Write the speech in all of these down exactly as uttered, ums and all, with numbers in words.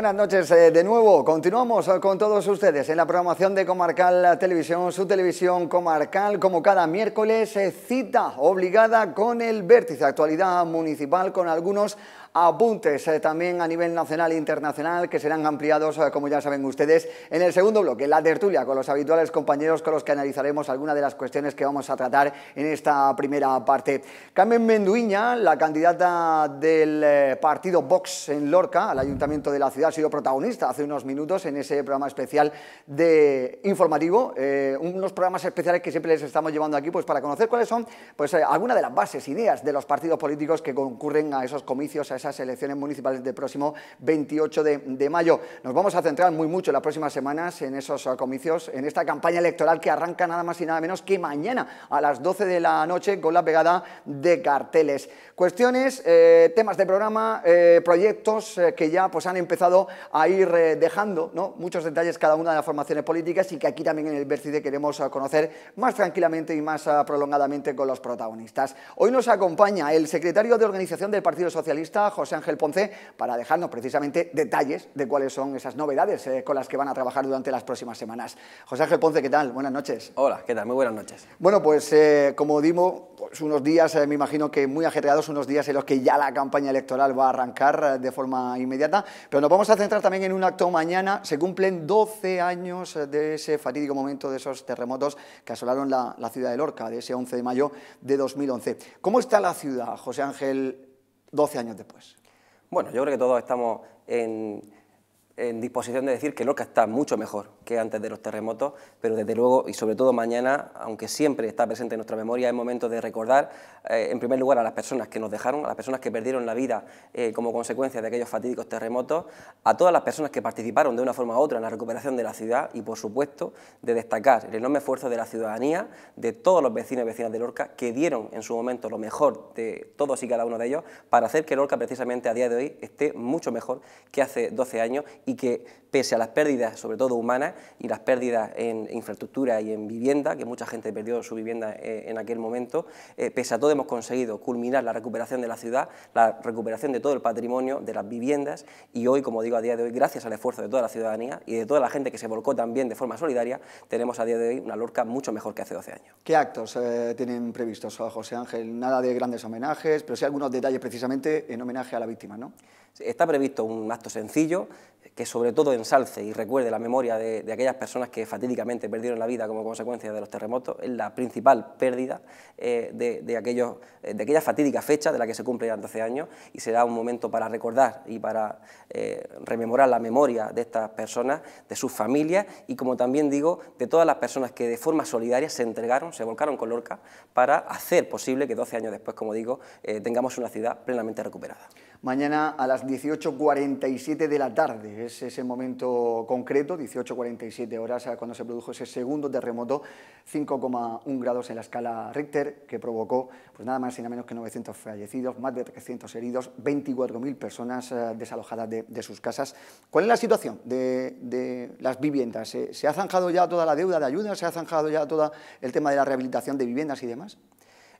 Buenas noches eh, de nuevo, continuamos con todos ustedes en la programación de Comarcal Televisión, su televisión comarcal, como cada miércoles, eh, cita obligada con El Vértice, actualidad municipal con algunos apuntes eh, también a nivel nacional e internacional que serán ampliados, eh, como ya saben ustedes, en el segundo bloque, la tertulia con los habituales compañeros con los que analizaremos algunas de las cuestiones que vamos a tratar en esta primera parte. Carmen Menduiña, la candidata del eh, partido Vox en Lorca, al ayuntamiento de la ciudad, ha sido protagonista hace unos minutos en ese programa especial de informativo, eh, unos programas especiales que siempre les estamos llevando aquí pues para conocer cuáles son pues, eh, algunas de las bases, ideas de los partidos políticos que concurren a esos comicios, a esas elecciones municipales del próximo veintiocho de mayo. Nos vamos a centrar muy mucho las próximas semanas en esos comicios, en esta campaña electoral que arranca nada más y nada menos que mañana a las doce de la noche con la pegada de carteles. Cuestiones, eh, temas de programa, eh, proyectos eh, que ya pues, han empezado a ir dejando, ¿no?, muchos detalles cada una de las formaciones políticas y que aquí también en El Vértice queremos conocer más tranquilamente y más prolongadamente con los protagonistas. Hoy nos acompaña el secretario de Organización del Partido Socialista, José Ángel Ponce, para dejarnos precisamente detalles de cuáles son esas novedades eh, con las que van a trabajar durante las próximas semanas. José Ángel Ponce, ¿qué tal? Buenas noches. Hola, ¿qué tal? Muy buenas noches. Bueno, pues eh, como dimos, pues unos días, eh, me imagino que muy ajetreados, unos días en los que ya la campaña electoral va a arrancar eh, de forma inmediata, pero nos vamos a centrar también en un acto mañana. Se cumplen doce años de ese fatídico momento, de esos terremotos que asolaron la, la ciudad de Lorca, de ese once de mayo de dos mil once. ¿Cómo está la ciudad, José Ángel, doce años después? Bueno, yo creo que todos estamos en, en disposición de decir que Lorca está mucho mejor que antes de los terremotos, pero desde luego, y sobre todo mañana, aunque siempre está presente en nuestra memoria, es momento de recordar, eh, en primer lugar, a las personas que nos dejaron, a las personas que perdieron la vida eh, como consecuencia de aquellos fatídicos terremotos, a todas las personas que participaron de una forma u otra en la recuperación de la ciudad y, por supuesto, de destacar el enorme esfuerzo de la ciudadanía, de todos los vecinos y vecinas de Lorca, que dieron en su momento lo mejor de todos y cada uno de ellos para hacer que Lorca, precisamente a día de hoy, esté mucho mejor que hace doce años y que, pese a las pérdidas, sobre todo humanas, y las pérdidas en infraestructura y en vivienda, que mucha gente perdió su vivienda eh, en aquel momento, eh, pese a todo hemos conseguido culminar la recuperación de la ciudad, la recuperación de todo el patrimonio, de las viviendas, y hoy, como digo, a día de hoy, gracias al esfuerzo de toda la ciudadanía y de toda la gente que se volcó también de forma solidaria, tenemos a día de hoy una Lorca mucho mejor que hace doce años. ¿Qué actos eh, tienen previstos, José Ángel? Nada de grandes homenajes, pero sí algunos detalles precisamente en homenaje a la víctima, ¿no? Está previsto un acto sencillo que sobre todo ensalce y recuerde la memoria de, de aquellas personas que fatídicamente perdieron la vida como consecuencia de los terremotos. Es la principal pérdida eh, de, de, aquellos, de aquella fatídica fecha de la que se cumple ya doce años, y será un momento para recordar y para eh, rememorar la memoria de estas personas, de sus familias y, como también digo, de todas las personas que de forma solidaria se entregaron, se volcaron con Lorca para hacer posible que doce años después, como digo, eh, tengamos una ciudad plenamente recuperada. Mañana a las dieciocho cuarenta y siete de la tarde, es ese momento concreto, dieciocho cuarenta y siete horas, cuando se produjo ese segundo terremoto, cinco coma uno grados en la escala Richter, que provocó pues nada más y nada menos que novecientos fallecidos, más de trescientos heridos, veinticuatro mil personas eh, desalojadas de, de sus casas. ¿Cuál es la situación de, de las viviendas? ¿Se, ¿Se ha zanjado ya toda la deuda de ayuda? ¿Se ha zanjado ya todo el tema de la rehabilitación de viviendas y demás?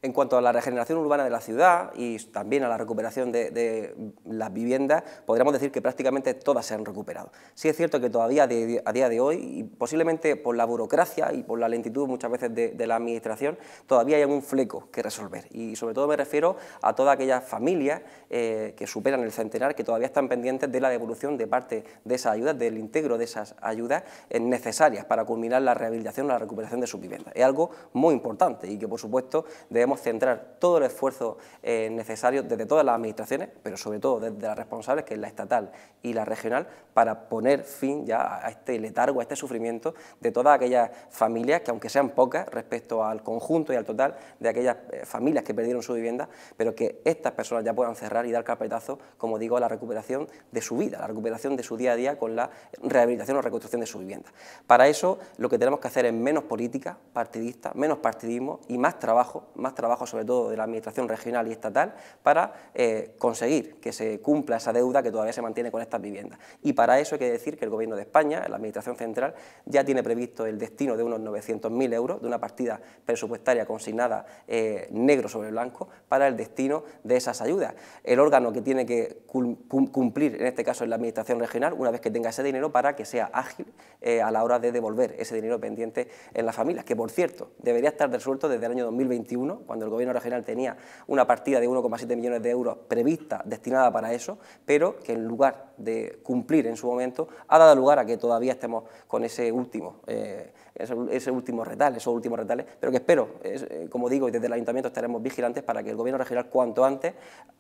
En cuanto a la regeneración urbana de la ciudad y también a la recuperación de, de las viviendas, podríamos decir que prácticamente todas se han recuperado. Sí es cierto que todavía de, a día de hoy, y posiblemente por la burocracia y por la lentitud muchas veces de, de la administración, todavía hay algún fleco que resolver. Y sobre todo me refiero a todas aquellas familias eh, que superan el centenar, que todavía están pendientes de la devolución de parte de esas ayudas, del integro de esas ayudas eh, necesarias para culminar la rehabilitación o la recuperación de sus viviendas. Es algo muy importante y que, por supuesto, debemos centrar todo el esfuerzo eh, necesario desde todas las administraciones, pero sobre todo desde las responsables, que es la estatal y la regional, para poner fin ya a este letargo, a este sufrimiento de todas aquellas familias, que aunque sean pocas respecto al conjunto y al total de aquellas eh, familias que perdieron su vivienda, pero que estas personas ya puedan cerrar y dar carpetazo, como digo, a la recuperación de su vida, la recuperación de su día a día con la rehabilitación o reconstrucción de su vivienda. Para eso lo que tenemos que hacer es menos política partidista, menos partidismo y más trabajo, más trabajo trabajo, sobre todo de la administración regional y estatal, para eh, conseguir que se cumpla esa deuda que todavía se mantiene con estas viviendas. Y para eso hay que decir que el Gobierno de España, la Administración Central, ya tiene previsto el destino de unos novecientos mil euros, de una partida presupuestaria consignada eh, negro sobre blanco, para el destino de esas ayudas. El órgano que tiene que cumplir, en este caso, es la Administración Regional, una vez que tenga ese dinero, para que sea ágil eh, a la hora de devolver ese dinero pendiente en las familias, que, por cierto, debería estar resuelto desde el año dos mil veintiuno, cuando el Gobierno regional tenía una partida de uno coma siete millones de euros prevista, destinada para eso, pero que en lugar de cumplir en su momento, ha dado lugar a que todavía estemos con ese último, eh, ese, ese último retal, esos últimos retales, pero que espero, eh, como digo, y desde el Ayuntamiento estaremos vigilantes para que el Gobierno regional cuanto antes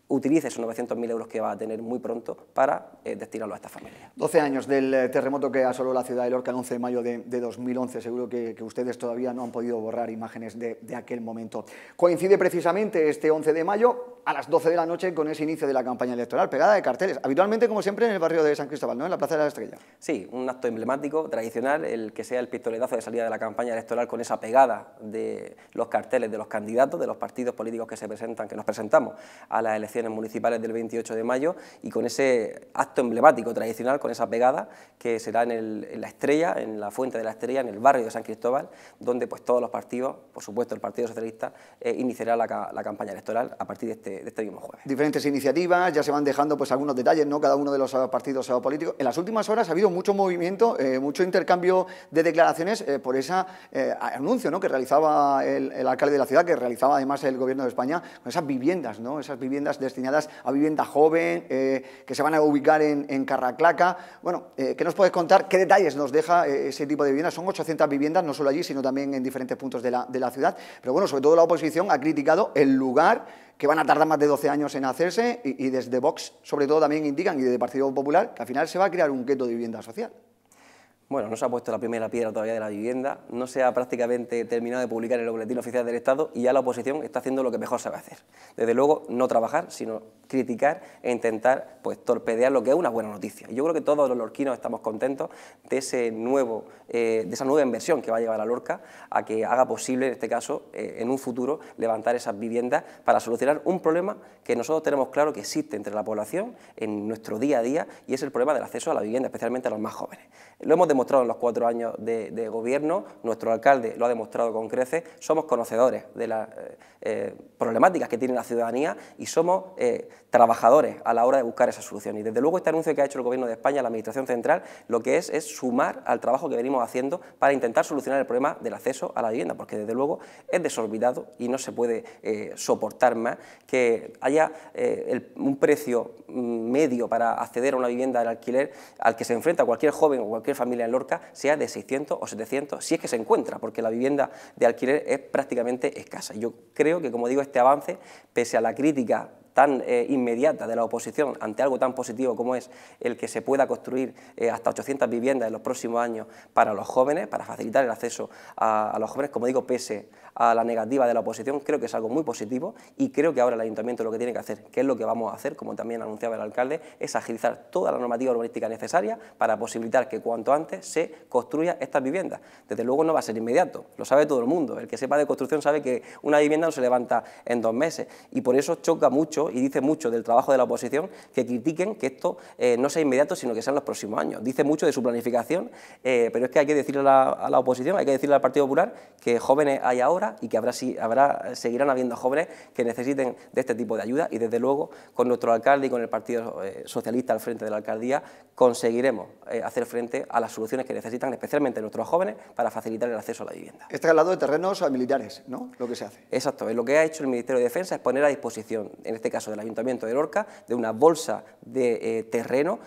utilice esos novecientos mil euros que va a tener muy pronto para eh, destinarlo a esta familia. doce años del terremoto que asoló la ciudad de Lorca el once de mayo de, de dos mil once, seguro que, que ustedes todavía no han podido borrar imágenes de, de aquel momento. Coincide precisamente este once de mayo a las doce de la noche con ese inicio de la campaña electoral, pegada de carteles, habitualmente como siempre en el barrio de San Cristóbal, ¿no?, en la Plaza de la Estrella. Sí, un acto emblemático, tradicional, el que sea el pistoletazo de salida de la campaña electoral con esa pegada de los carteles de los candidatos, de los partidos políticos que se presentan, que nos presentamos a las elecciones municipales del veintiocho de mayo, y con ese acto emblemático tradicional, con esa pegada que será en, el, en la Estrella, en la Fuente de la Estrella, en el barrio de San Cristóbal, donde pues todos los partidos, por supuesto el Partido Socialista, eh, iniciará la, la campaña electoral a partir de este de este mismo jueves. Diferentes iniciativas, ya se van dejando pues algunos detalles, ¿no?, cada uno de los partidos políticos. En las últimas horas ha habido mucho movimiento, eh, mucho intercambio de declaraciones eh, por ese eh, anuncio, ¿no?, que realizaba el, el alcalde de la ciudad, que realizaba además el Gobierno de España, con esas viviendas, ¿no?, esas viviendas destinadas a vivienda joven, eh, que se van a ubicar en, en Carraclaca. Bueno, eh, ¿qué nos puedes contar? ¿Qué detalles nos deja eh, ese tipo de viviendas? Son ochocientas viviendas, no solo allí, sino también en diferentes puntos de la, de la ciudad. Pero bueno, sobre todo la oposición ha criticado el lugar, que van a tardar más de doce años en hacerse, y, y desde Vox, sobre todo, también indican, y desde Partido Popular, que al final se va a crear un gueto de vivienda social. Bueno, no se ha puesto la primera piedra todavía de la vivienda, no se ha prácticamente terminado de publicar el boletín oficial del Estado y ya la oposición está haciendo lo que mejor sabe hacer. Desde luego, no trabajar, sino criticar e intentar pues torpedear lo que es una buena noticia. Yo creo que todos los lorquinos estamos contentos de, ese nuevo, eh, de esa nueva inversión que va a llevar a Lorca, a que haga posible, en este caso, eh, en un futuro, levantar esas viviendas para solucionar un problema que nosotros tenemos claro que existe entre la población en nuestro día a día, y es el problema del acceso a la vivienda, especialmente a los más jóvenes. Lo hemos demostrado en los cuatro años de, de gobierno, nuestro alcalde lo ha demostrado con creces, somos conocedores de las eh, eh, problemáticas que tiene la ciudadanía y somos eh, trabajadores a la hora de buscar esa solución. Y desde luego este anuncio que ha hecho el Gobierno de España, la Administración Central, lo que es es sumar al trabajo que venimos haciendo para intentar solucionar el problema del acceso a la vivienda, porque desde luego es desorbitado y no se puede eh, soportar más que haya eh, el, un precio medio para acceder a una vivienda de alquiler al que se enfrenta cualquier joven o cualquier familia en Lorca sea de seiscientos o setecientos, si es que se encuentra, porque la vivienda de alquiler es prácticamente escasa. Yo creo que, como digo, este avance, pese a la crítica tan eh, inmediata de la oposición ante algo tan positivo como es el que se pueda construir eh, hasta ochocientas viviendas en los próximos años para los jóvenes, para facilitar el acceso a, a los jóvenes, como digo, pese a la negativa de la oposición, creo que es algo muy positivo, y creo que ahora el Ayuntamiento lo que tiene que hacer, que es lo que vamos a hacer, como también anunciaba el alcalde, es agilizar toda la normativa urbanística necesaria para posibilitar que cuanto antes se construya estas viviendas. Desde luego no va a ser inmediato, lo sabe todo el mundo, el que sepa de construcción sabe que una vivienda no se levanta en dos meses, y por eso choca mucho y dice mucho del trabajo de la oposición que critiquen que esto eh, no sea inmediato, sino que sea en los próximos años. Dice mucho de su planificación, eh, pero es que hay que decirle a la, a la oposición, hay que decirle al Partido Popular que jóvenes hay ahora y que habrá, si, habrá, seguirán habiendo jóvenes que necesiten de este tipo de ayuda, y desde luego con nuestro alcalde y con el Partido Socialista al frente de la alcaldía conseguiremos eh, hacer frente a las soluciones que necesitan especialmente nuestros jóvenes para facilitar el acceso a la vivienda. Este es al lado de terrenos a militares, ¿no?, lo que se hace. Exacto, lo que ha hecho el Ministerio de Defensa es poner a disposición, en este caso del Ayuntamiento de Lorca, de una bolsa de eh, terreno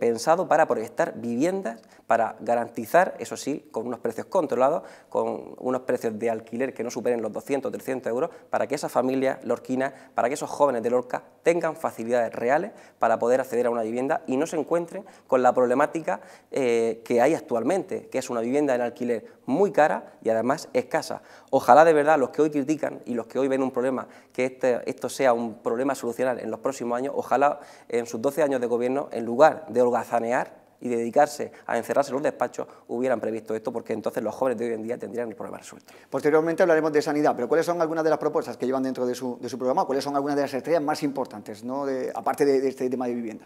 pensado para proyectar viviendas, para garantizar, eso sí, con unos precios controlados, con unos precios de alquiler que no superen los doscientos o trescientos euros, para que esas familias lorquinas, para que esos jóvenes de Lorca tengan facilidades reales para poder acceder a una vivienda y no se encuentren con la problemática eh, que hay actualmente, que es una vivienda en alquiler muy cara y además escasa. Ojalá de verdad los que hoy critican y los que hoy ven un problema, que este, esto sea un problema a solucionar en los próximos años, ojalá en sus doce años de gobierno, en lugar de holgazanear y dedicarse a encerrarse en los despachos, hubieran previsto esto, porque entonces los jóvenes de hoy en día tendrían el problema resuelto. Posteriormente hablaremos de sanidad, pero ¿cuáles son algunas de las propuestas que llevan dentro de su, de su programa? ¿Cuáles son algunas de las estrellas más importantes, ¿no? de, aparte de, de este tema de vivienda?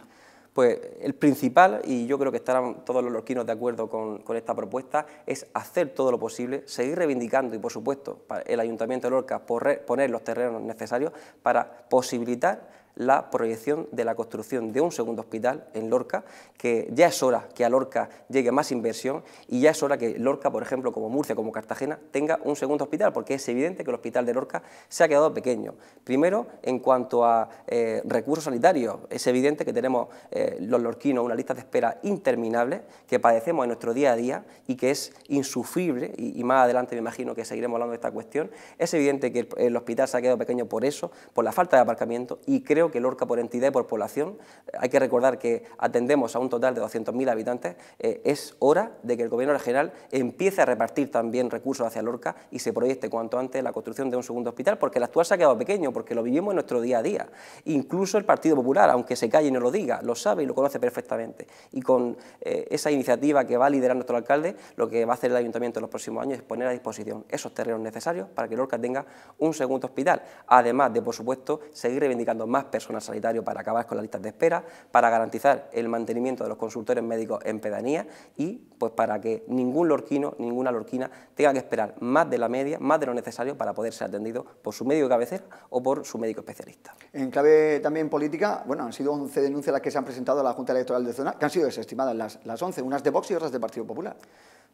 Pues el principal, y yo creo que estarán todos los lorquinos de acuerdo con, con esta propuesta, es hacer todo lo posible, seguir reivindicando y, por supuesto, el Ayuntamiento de Lorca por poner los terrenos necesarios para posibilitar la proyección de la construcción de un segundo hospital en Lorca, que ya es hora que a Lorca llegue más inversión y ya es hora que Lorca, por ejemplo, como Murcia, como Cartagena, tenga un segundo hospital, porque es evidente que el hospital de Lorca se ha quedado pequeño. Primero, en cuanto a eh, recursos sanitarios, es evidente que tenemos eh, los lorquinos una lista de espera interminable, que padecemos en nuestro día a día y que es insufrible, y, y más adelante me imagino que seguiremos hablando de esta cuestión. Es evidente que el, el hospital se ha quedado pequeño por eso, por la falta de aparcamiento, y creo que Lorca por entidad y por población, hay que recordar que atendemos a un total de doscientos mil habitantes, eh, es hora de que el Gobierno regional empiece a repartir también recursos hacia Lorca y se proyecte cuanto antes la construcción de un segundo hospital, porque el actual se ha quedado pequeño, porque lo vivimos en nuestro día a día. Incluso el Partido Popular, aunque se calle y no lo diga, lo sabe y lo conoce perfectamente, y con eh, esa iniciativa que va a liderar nuestro alcalde, lo que va a hacer el Ayuntamiento en los próximos años es poner a disposición esos terrenos necesarios para que Lorca tenga un segundo hospital, además de, por supuesto, seguir reivindicando más personal sanitario para acabar con las listas de espera, para garantizar el mantenimiento de los consultorios médicos en pedanía y pues para que ningún lorquino, ninguna lorquina tenga que esperar más de la media, más de lo necesario para poder ser atendido por su médico de cabecera o por su médico especialista. En clave también política, bueno, han sido once denuncias las que se han presentado a la Junta Electoral de Zona, que han sido desestimadas las, las once, unas de Vox y otras del Partido Popular.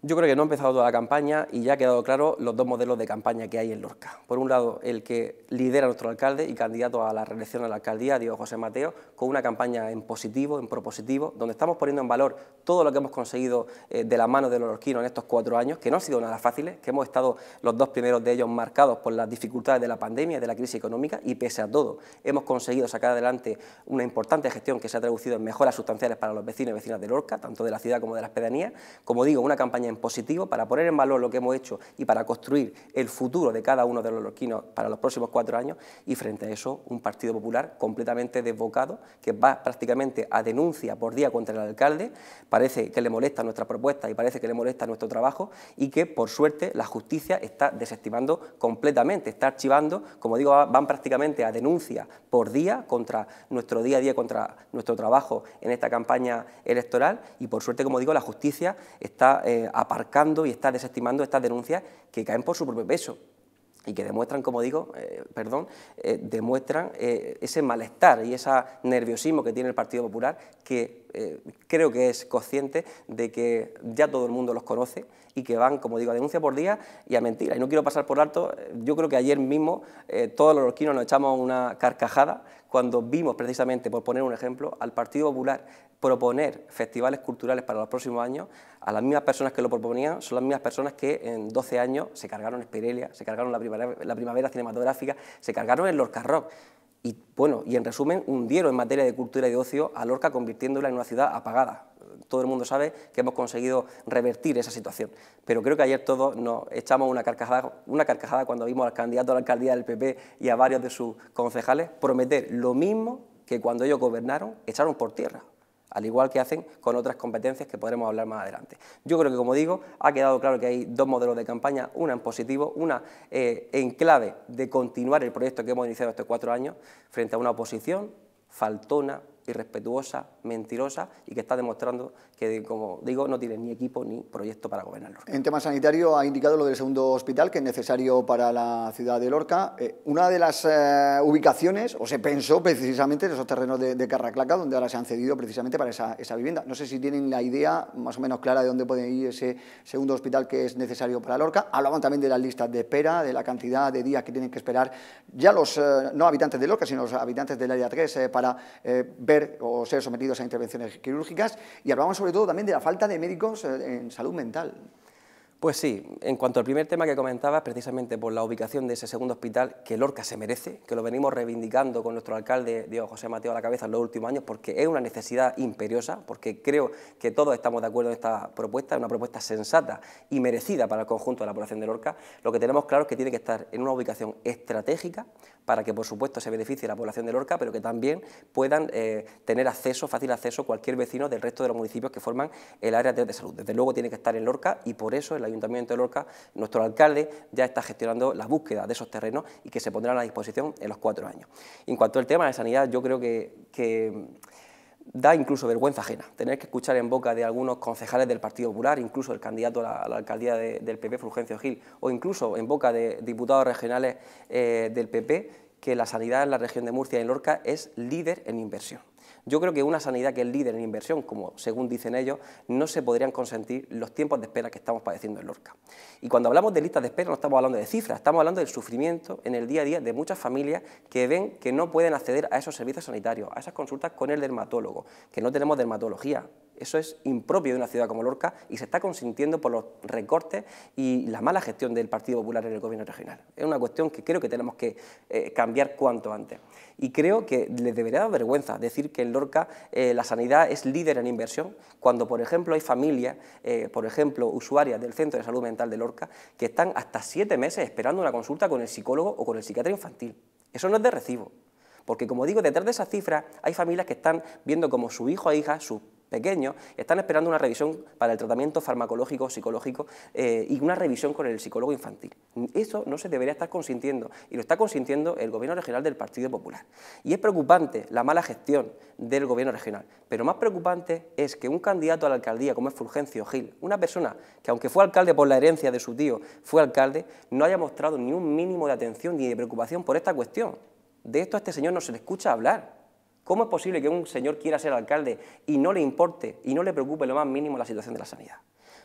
Yo creo que no ha empezado toda la campaña y ya ha quedado claro los dos modelos de campaña que hay en Lorca. Por un lado, el que lidera nuestro alcalde y candidato a la reelección a la alcaldía, Diego José Mateo, con una campaña en positivo, en propositivo, donde estamos poniendo en valor todo lo que hemos conseguido eh, de la mano de los lorquinos en estos cuatro años, que no han sido nada fáciles, que hemos estado los dos primeros de ellos marcados por las dificultades de la pandemia, de la crisis económica, y pese a todo hemos conseguido sacar adelante una importante gestión que se ha traducido en mejoras sustanciales para los vecinos y vecinas de Lorca, tanto de la ciudad como de las pedanías. Como digo, una campaña en positivo para poner en valor lo que hemos hecho y para construir el futuro de cada uno de los lorquinos para los próximos cuatro años, y frente a eso un Partido Popular completamente desbocado, que va prácticamente a denuncia por día contra el alcalde. Parece que le molesta nuestra propuesta y parece que le molesta nuestro trabajo, y que por suerte la justicia está desestimando completamente, está archivando, como digo, van prácticamente a denuncia por día contra nuestro día a día, contra nuestro trabajo en esta campaña electoral, y por suerte, como digo, la justicia está eh, aparcando y está desestimando estas denuncias que caen por su propio peso y que demuestran, como digo, eh, perdón, eh, demuestran eh, ese malestar y ese nerviosismo que tiene el Partido Popular, que eh, creo que es consciente de que ya todo el mundo los conoce y que van, como digo, a denuncia por día y a mentira. Y no quiero pasar por alto, yo creo que ayer mismo eh, todos los lorquinos nos echamos una carcajada cuando vimos precisamente, por poner un ejemplo, al Partido Popular proponer festivales culturales para los próximos años. A las mismas personas que lo proponían son las mismas personas que en doce años se cargaron Espirelia, se cargaron la primavera, la primavera cinematográfica, se cargaron el Lorca Rock. Y bueno, y en resumen, hundieron en materia de cultura y de ocio a Lorca, convirtiéndola en una ciudad apagada. Todo el mundo sabe que hemos conseguido revertir esa situación, pero creo que ayer todos nos echamos una carcajada, una carcajada cuando vimos al candidato a la alcaldía del P P y a varios de sus concejales prometer lo mismo que cuando ellos gobernaron echaron por tierra, al igual que hacen con otras competencias que podremos hablar más adelante. Yo creo que, como digo, ha quedado claro que hay dos modelos de campaña, una en positivo, una eh, en clave de continuar el proyecto que hemos iniciado estos cuatro años, frente a una oposición faltona, irrespetuosa, mentirosa, y que está demostrando que, como digo, no tiene ni equipo ni proyecto para gobernar Lorca. En tema sanitario ha indicado lo del segundo hospital, que es necesario para la ciudad de Lorca. Eh, una de las eh, ubicaciones, o se pensó precisamente en esos terrenos de, de Carraclaca, donde ahora se han cedido precisamente para esa, esa vivienda. No sé si tienen la idea más o menos clara de dónde puede ir ese segundo hospital que es necesario para Lorca. Hablaban también de las listas de espera, de la cantidad de días que tienen que esperar ya los, eh, no habitantes de Lorca, sino los habitantes del área tres eh, para eh, o ser sometidos a intervenciones quirúrgicas, y hablamos sobre todo también de la falta de médicos en salud mental. Pues sí, en cuanto al primer tema que comentabas, precisamente por la ubicación de ese segundo hospital que Lorca se merece, que lo venimos reivindicando con nuestro alcalde Diego José Mateo a la cabeza en los últimos años, porque es una necesidad imperiosa, porque creo que todos estamos de acuerdo en esta propuesta, es una propuesta sensata y merecida para el conjunto de la población de Lorca. Lo que tenemos claro es que tiene que estar en una ubicación estratégica para que, por supuesto, se beneficie la población de Lorca, pero que también puedan eh, tener acceso, fácil acceso, cualquier vecino del resto de los municipios que forman el área de salud. Desde luego tiene que estar en Lorca y por eso en la Ayuntamiento de Lorca, nuestro alcalde ya está gestionando la búsqueda de esos terrenos y que se pondrán a disposición en los cuatro años. En cuanto al tema de sanidad, yo creo que, que da incluso vergüenza ajena tener que escuchar en boca de algunos concejales del Partido Popular, incluso el candidato a la, a la alcaldía de, del P P, Fulgencio Gil, o incluso en boca de diputados regionales eh, del P P, que la sanidad en la región de Murcia y en Lorca es líder en inversión. Yo creo que una sanidad que es líder en inversión, como según dicen ellos, no se podrían consentir los tiempos de espera que estamos padeciendo en Lorca. Y cuando hablamos de listas de espera no estamos hablando de cifras, estamos hablando del sufrimiento en el día a día de muchas familias que ven que no pueden acceder a esos servicios sanitarios, a esas consultas con el dermatólogo, que no tenemos dermatología. Eso es impropio de una ciudad como Lorca y se está consintiendo por los recortes y la mala gestión del Partido Popular en el gobierno regional. Es una cuestión que creo que tenemos que eh, cambiar cuanto antes. Y creo que les debería dar vergüenza decir que en Lorca eh, la sanidad es líder en inversión, cuando por ejemplo hay familias, eh, por ejemplo usuarias del Centro de Salud Mental de Lorca, que están hasta siete meses esperando una consulta con el psicólogo o con el psiquiatra infantil. Eso no es de recibo, porque como digo, detrás de esas cifras hay familias que están viendo como su hijo o hija, su pequeños, están esperando una revisión para el tratamiento farmacológico, psicológico eh, y una revisión con el psicólogo infantil. Eso no se debería estar consintiendo y lo está consintiendo el Gobierno Regional del Partido Popular. Y es preocupante la mala gestión del Gobierno Regional, pero más preocupante es que un candidato a la alcaldía como es Fulgencio Gil, una persona que aunque fue alcalde por la herencia de su tío, fue alcalde, no haya mostrado ni un mínimo de atención ni de preocupación por esta cuestión. De esto a este señor no se le escucha hablar. ¿Cómo es posible que un señor quiera ser alcalde y no le importe y no le preocupe lo más mínimo la situación de la sanidad?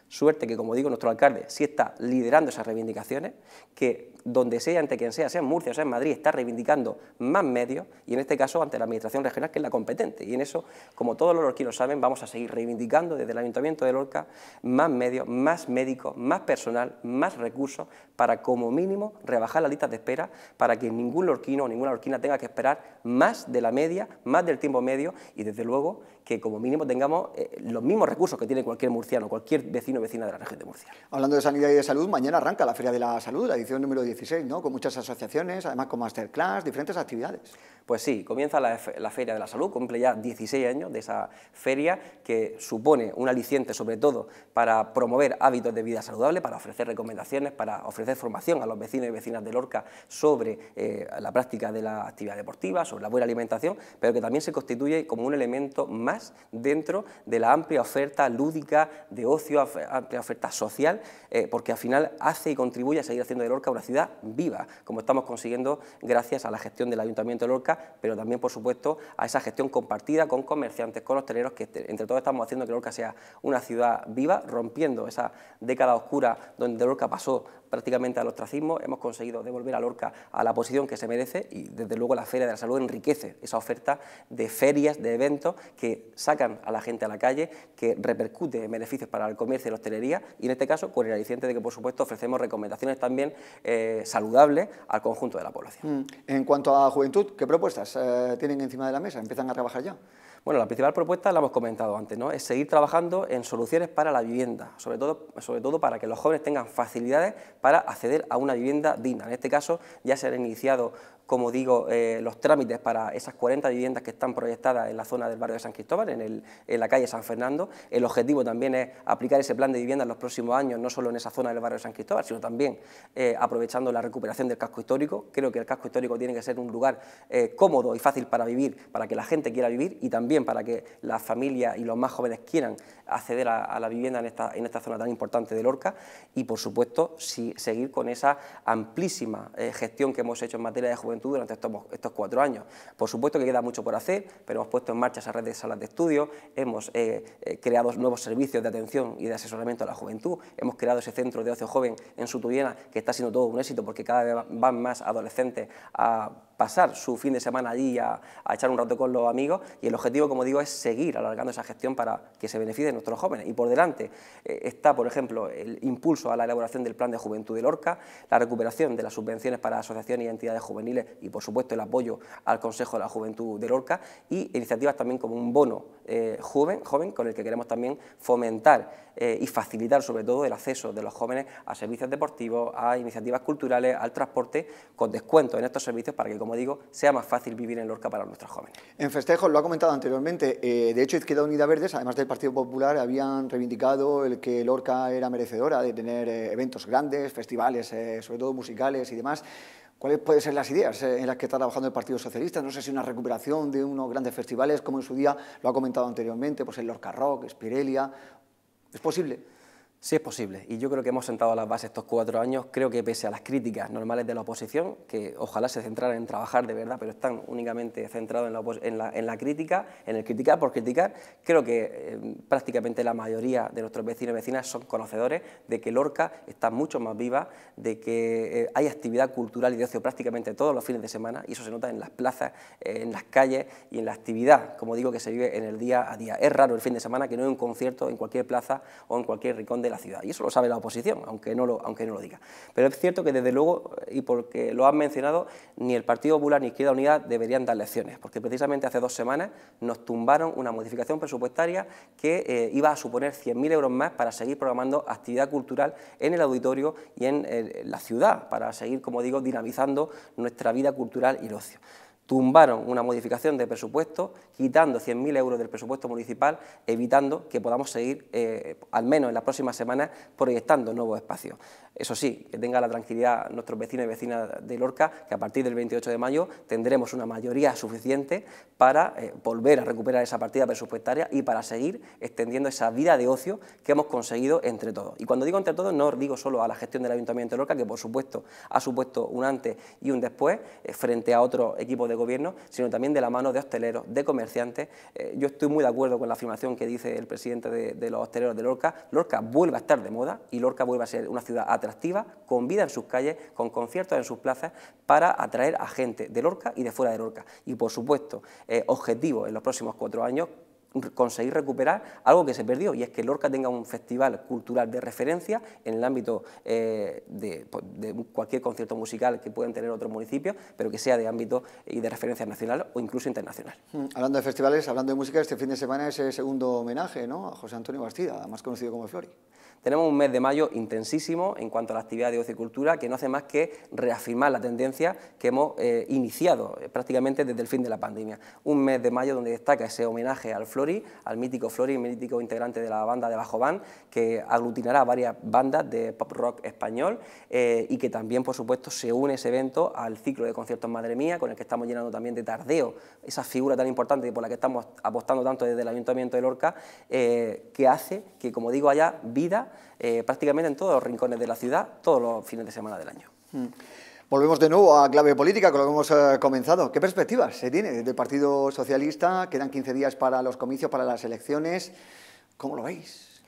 Suerte que, como digo, nuestro alcalde sí está liderando esas reivindicaciones, que donde sea, ante quien sea, sea en Murcia o sea en Madrid, está reivindicando más medios y en este caso ante la Administración Regional, que es la competente. Y en eso, como todos los lorquinos saben, vamos a seguir reivindicando desde el Ayuntamiento de Lorca más medios, más médicos, más personal, más recursos para, como mínimo, rebajar las listas de espera para que ningún lorquino o ninguna lorquina tenga que esperar más de la media, más del tiempo medio y, desde luego, que como mínimo tengamos eh, los mismos recursos que tiene cualquier murciano, cualquier vecino o vecina de la región de Murcia. Hablando de sanidad y de salud, mañana arranca la Feria de la Salud, la edición número dieciséis, ¿no? Con muchas asociaciones, además con masterclass, diferentes actividades. Pues sí, comienza la, la Feria de la Salud, cumple ya dieciséis años de esa feria que supone un aliciente sobre todo para promover hábitos de vida saludable, para ofrecer recomendaciones, para ofrecer formación a los vecinos y vecinas de Lorca sobre eh, la práctica de la actividad deportiva, sobre la buena alimentación, pero que también se constituye como un elemento más dentro de la amplia oferta lúdica, de ocio, amplia oferta social, eh, porque al final hace y contribuye a seguir haciendo de Lorca una ciudad viva, como estamos consiguiendo gracias a la gestión del Ayuntamiento de Lorca, pero también, por supuesto, a esa gestión compartida con comerciantes, con hosteleros, que entre todos estamos haciendo que Lorca sea una ciudad viva, rompiendo esa década oscura donde Lorca pasó prácticamente al ostracismo. Hemos conseguido devolver a Lorca a la posición que se merece y desde luego la Feria de la Salud enriquece esa oferta de ferias, de eventos que sacan a la gente a la calle, que repercute en beneficios para el comercio y la hostelería y en este caso con el aliciente de que por supuesto ofrecemos recomendaciones también eh, saludables al conjunto de la población. Mm. En cuanto a juventud, ¿qué propuestas eh, tienen encima de la mesa? ¿Empiezan a trabajar ya? Bueno, la principal propuesta la hemos comentado antes, ¿no? Es seguir trabajando en soluciones para la vivienda, sobre todo, sobre todo para que los jóvenes tengan facilidades para acceder a una vivienda digna. En este caso ya se han iniciado, como digo, eh, los trámites para esas cuarenta viviendas que están proyectadas en la zona del barrio de San Cristóbal, en, el, en la calle San Fernando. El objetivo también es aplicar ese plan de vivienda en los próximos años, no solo en esa zona del barrio de San Cristóbal, sino también eh, aprovechando la recuperación del casco histórico. Creo que el casco histórico tiene que ser un lugar eh, cómodo y fácil para vivir, para que la gente quiera vivir y también para que las familias y los más jóvenes quieran acceder a, a la vivienda en esta, en esta zona tan importante de Lorca y, por supuesto, si, seguir con esa amplísima eh, gestión que hemos hecho en materia de juventud durante estos, estos cuatro años. Por supuesto que queda mucho por hacer, pero hemos puesto en marcha esa red de salas de estudio, hemos eh, eh, creado nuevos servicios de atención y de asesoramiento a la juventud, hemos creado ese centro de ocio joven en Sutuviena, que está siendo todo un éxito porque cada vez van más adolescentes a pasar su fin de semana allí a, a echar un rato con los amigos, y el objetivo, como digo, es seguir alargando esa gestión para que se beneficien nuestros jóvenes. Y por delante eh, está, por ejemplo, el impulso a la elaboración del Plan de Juventud de Lorca, la recuperación de las subvenciones para asociaciones y entidades juveniles y, por supuesto, el apoyo al Consejo de la Juventud de Lorca, y iniciativas también como un bono eh, joven, joven, con el que queremos también fomentar eh, y facilitar, sobre todo, el acceso de los jóvenes a servicios deportivos, a iniciativas culturales, al transporte, con descuento en estos servicios para que, como digo, sea más fácil vivir en Lorca para nuestros jóvenes. En festejos, lo ha comentado anteriormente, eh, de hecho Izquierda Unida Verdes, además del Partido Popular, habían reivindicado el que Lorca era merecedora de tener eh, eventos grandes, festivales, eh, sobre todo musicales y demás. ¿Cuáles pueden ser las ideas en las que está trabajando el Partido Socialista? No sé si una recuperación de unos grandes festivales, como en su día lo ha comentado anteriormente, pues el Lorca Rock, Espirelia. ¿Es posible? Sí, es posible, y yo creo que hemos sentado las bases estos cuatro años. Creo que, pese a las críticas normales de la oposición, que ojalá se centraran en trabajar de verdad, pero están únicamente centrados en la, en la, en la crítica, en el criticar por criticar, creo que eh, prácticamente la mayoría de nuestros vecinos y vecinas son conocedores de que Lorca está mucho más viva, de que eh, hay actividad cultural y de ocio prácticamente todos los fines de semana, y eso se nota en las plazas, eh, en las calles y en la actividad, como digo, que se vive en el día a día. Es raro el fin de semana que no haya un concierto en cualquier plaza o en cualquier rincón de de la ciudad, y eso lo sabe la oposición, aunque no, lo, aunque no lo diga. Pero es cierto que, desde luego, y porque lo han mencionado, ni el Partido Popular ni Izquierda Unida deberían dar lecciones, porque precisamente hace dos semanas nos tumbaron una modificación presupuestaria que eh, iba a suponer cien mil euros más para seguir programando actividad cultural en el auditorio y en eh, la ciudad, para seguir, como digo, dinamizando nuestra vida cultural y el ocio. Tumbaron una modificación de presupuesto, quitando cien mil euros del presupuesto municipal, evitando que podamos seguir, eh, al menos en las próximas semanas, proyectando nuevos espacios. Eso sí, que tenga la tranquilidad nuestros vecinos y vecinas de Lorca, que a partir del veintiocho de mayo tendremos una mayoría suficiente para eh, volver a recuperar esa partida presupuestaria y para seguir extendiendo esa vida de ocio que hemos conseguido entre todos. Y cuando digo entre todos, no digo solo a la gestión del Ayuntamiento de Lorca, que por supuesto ha supuesto un antes y un después eh, frente a otros equipos de gobierno, sino también de la mano de hosteleros, de comerciantes. Eh, yo estoy muy de acuerdo con la afirmación que dice el presidente de, de los hosteleros de Lorca. Lorca vuelve a estar de moda y Lorca vuelve a ser una ciudad atractiva, activa, con vida en sus calles, con conciertos en sus plazas, para atraer a gente de Lorca y de fuera de Lorca. Y, por supuesto, eh, objetivo en los próximos cuatro años, conseguir recuperar algo que se perdió, y es que Lorca tenga un festival cultural de referencia en el ámbito eh, de, de cualquier concierto musical que pueden tener otros municipios, pero que sea de ámbito y de referencia nacional o incluso internacional. Mm, hablando de festivales, hablando de música, este fin de semana es el segundo homenaje, ¿no?, a José Antonio Bastida, más conocido como Flori. Tenemos un mes de mayo intensísimo en cuanto a la actividad de ocio y cultura, que no hace más que reafirmar la tendencia que hemos eh, iniciado eh, prácticamente desde el fin de la pandemia. Un mes de mayo donde destaca ese homenaje al Flori, al mítico Flori, el mítico integrante de la banda de Bajo Band, que aglutinará varias bandas de pop rock español eh, y que también, por supuesto, se une ese evento al ciclo de conciertos Madre Mía, con el que estamos llenando también de tardeo esa figura tan importante por la que estamos apostando tanto desde el Ayuntamiento de Lorca, eh, que hace que, como digo, haya vida Eh, prácticamente en todos los rincones de la ciudad, todos los fines de semana del año. Mm. Volvemos de nuevo a clave política, con lo que hemos eh, comenzado. ¿Qué perspectivas se tiene del Partido Socialista? Quedan quince días para los comicios, para las elecciones. ¿Cómo lo veis?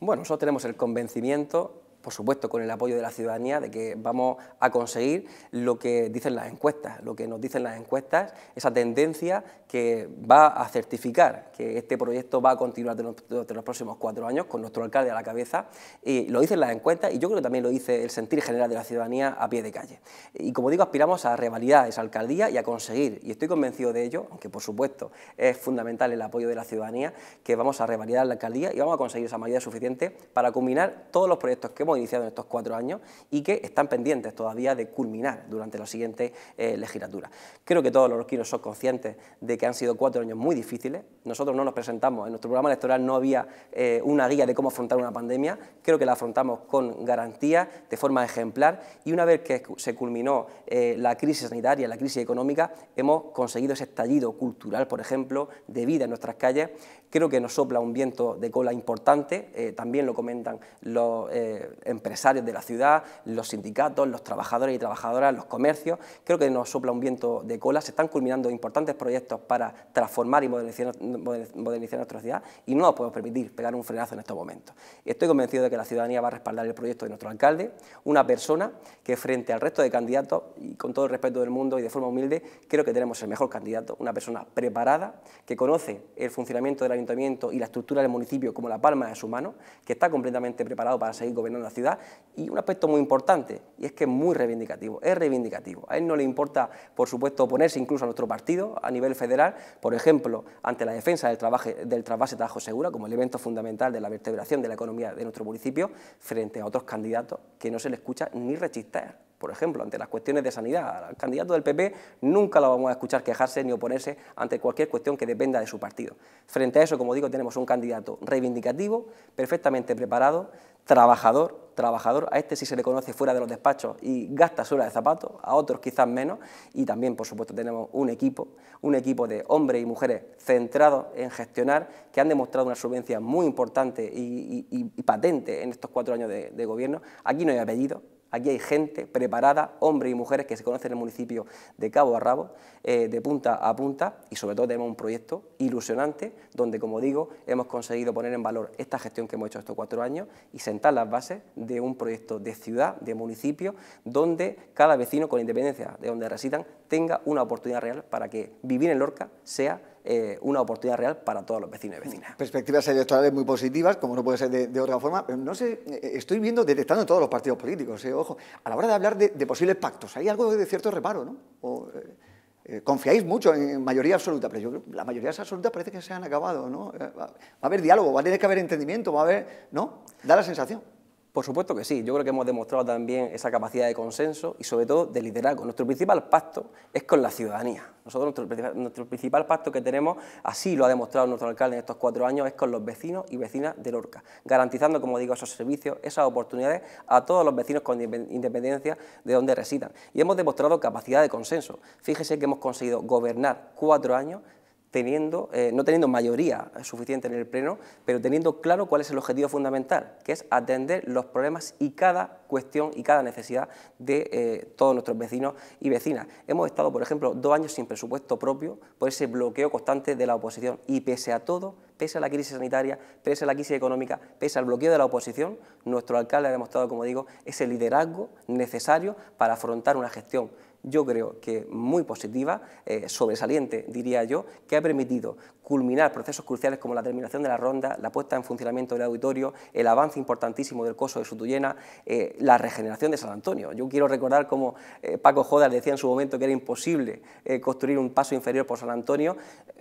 Bueno, nosotros tenemos el convencimiento, por supuesto con el apoyo de la ciudadanía, de que vamos a conseguir lo que dicen las encuestas, lo que nos dicen las encuestas, esa tendencia que va a certificar que este proyecto va a continuar durante los próximos cuatro años, con nuestro alcalde a la cabeza. Y lo dicen las encuestas, y yo creo que también lo dice el sentir general de la ciudadanía a pie de calle. Y como digo, aspiramos a revalidar esa alcaldía y a conseguir, y estoy convencido de ello, aunque por supuesto es fundamental el apoyo de la ciudadanía, que vamos a revalidar la alcaldía y vamos a conseguir esa mayoría suficiente para culminar todos los proyectos que hemos iniciado en estos cuatro años y que están pendientes todavía de culminar durante la siguiente eh, legislatura. Creo que todos los lorquinos son conscientes de que han sido cuatro años muy difíciles. Nosotros no nos presentamos, en nuestro programa electoral no había eh, una guía de cómo afrontar una pandemia. Creo que la afrontamos con garantía, de forma ejemplar, y una vez que se culminó eh, la crisis sanitaria, la crisis económica, hemos conseguido ese estallido cultural, por ejemplo, de vida en nuestras calles, Creo que nos sopla un viento de cola importante, eh, también lo comentan los eh, empresarios de la ciudad, los sindicatos, los trabajadores y trabajadoras, los comercios. Creo que nos sopla un viento de cola, se están culminando importantes proyectos para transformar y modernizar, modernizar nuestra ciudad y no nos podemos permitir pegar un frenazo en estos momentos. Estoy convencido de que la ciudadanía va a respaldar el proyecto de nuestro alcalde, una persona que frente al resto de candidatos, y con todo el respeto del mundo y de forma humilde, creo que tenemos el mejor candidato, una persona preparada, que conoce el funcionamiento del ayuntamiento y la estructura del municipio como la palma de su mano, que está completamente preparado para seguir gobernando la ciudad, y un aspecto muy importante, y es que es muy reivindicativo, es reivindicativo. A él no le importa, por supuesto, oponerse incluso a nuestro partido a nivel federal, por ejemplo, ante la defensa del, trabaje, del trasvase Tajo-Segura como elemento fundamental de la vertebración de la economía de nuestro municipio, frente a otros candidatos que no se le escucha ni rechistar. Por ejemplo, ante las cuestiones de sanidad, al candidato del P P nunca lo vamos a escuchar quejarse ni oponerse ante cualquier cuestión que dependa de su partido. Frente a eso, como digo, tenemos un candidato reivindicativo, perfectamente preparado, trabajador, trabajador, a este sí se le conoce fuera de los despachos y gasta suela de zapatos, a otros quizás menos, y también, por supuesto, tenemos un equipo, un equipo de hombres y mujeres centrados en gestionar, que han demostrado una solvencia muy importante y, y, y patente en estos cuatro años de, de gobierno. Aquí no hay apellidos. Aquí hay gente preparada, hombres y mujeres que se conocen en el municipio de cabo a rabo, eh, de punta a punta, y sobre todo tenemos un proyecto ilusionante donde, como digo, hemos conseguido poner en valor esta gestión que hemos hecho estos cuatro años y sentar las bases de un proyecto de ciudad, de municipio, donde cada vecino, con independencia de donde residan, tenga una oportunidad real para que vivir en Lorca sea Eh, una oportunidad real para todos los vecinos y vecinas. Perspectivas electorales muy positivas, como no puede ser de, de otra forma, pero no sé, estoy viendo, detectando en todos los partidos políticos, eh, ojo, a la hora de hablar de, de posibles pactos, hay algo de cierto reparo, ¿no? O, eh, eh, confiáis mucho en mayoría absoluta, pero yo creo que las mayorías absolutas parece que se han acabado, ¿no? Eh, va, va a haber diálogo, va a tener que haber entendimiento, va a haber, ¿no? Da la sensación. Por supuesto que sí, yo creo que hemos demostrado también esa capacidad de consenso y sobre todo de liderazgo. Nuestro principal pacto es con la ciudadanía. Nosotros nuestro, nuestro principal pacto que tenemos, así lo ha demostrado nuestro alcalde en estos cuatro años, es con los vecinos y vecinas de Lorca, garantizando, como digo, esos servicios, esas oportunidades a todos los vecinos con independencia de donde residan. Y hemos demostrado capacidad de consenso. Fíjese que hemos conseguido gobernar cuatro años teniendo, eh, no teniendo mayoría suficiente en el Pleno, pero teniendo claro cuál es el objetivo fundamental, que es atender los problemas y cada cuestión y cada necesidad de eh, todos nuestros vecinos y vecinas. Hemos estado, por ejemplo, dos años sin presupuesto propio por ese bloqueo constante de la oposición y pese a todo, pese a la crisis sanitaria, pese a la crisis económica, pese al bloqueo de la oposición, nuestro alcalde ha demostrado, como digo, ese liderazgo necesario para afrontar una gestión, yo creo que muy positiva, eh, sobresaliente, diría yo, que ha permitido culminar procesos cruciales como la terminación de la ronda, la puesta en funcionamiento del auditorio, el avance importantísimo del coso de Sutuviena, eh, la regeneración de San Antonio. Yo quiero recordar como eh, Paco Jodas decía en su momento que era imposible eh, construir un paso inferior por San Antonio.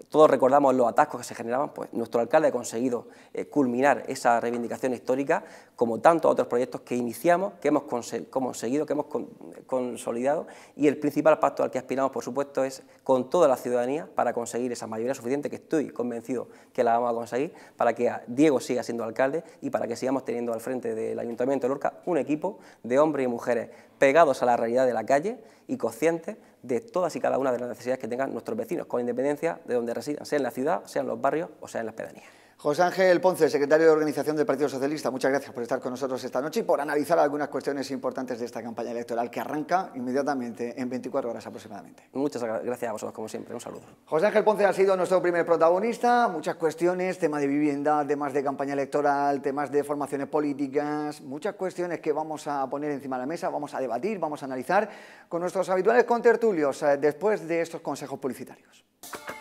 Todos recordamos los atascos que se generaban, pues nuestro alcalde ha conseguido eh, culminar esa reivindicación histórica, como tantos otros proyectos que iniciamos, que hemos conseguido, que hemos con consolidado, y el El principal pacto al que aspiramos, por supuesto, es con toda la ciudadanía para conseguir esa mayoría suficiente, que estoy convencido que la vamos a conseguir, para que Diego siga siendo alcalde y para que sigamos teniendo al frente del Ayuntamiento de Lorca un equipo de hombres y mujeres pegados a la realidad de la calle y conscientes de todas y cada una de las necesidades que tengan nuestros vecinos, con independencia de donde residan, sea en la ciudad, sea en los barrios o sea en las pedanías. José Ángel Ponce, secretario de Organización del Partido Socialista, muchas gracias por estar con nosotros esta noche y por analizar algunas cuestiones importantes de esta campaña electoral que arranca inmediatamente en veinticuatro horas aproximadamente. Muchas gracias a vosotros, como siempre, un saludo. José Ángel Ponce ha sido nuestro primer protagonista, muchas cuestiones, tema de vivienda, temas de campaña electoral, temas de formaciones políticas, muchas cuestiones que vamos a poner encima de la mesa, vamos a debatir, vamos a analizar con nuestros habituales contertulios después de estos consejos publicitarios.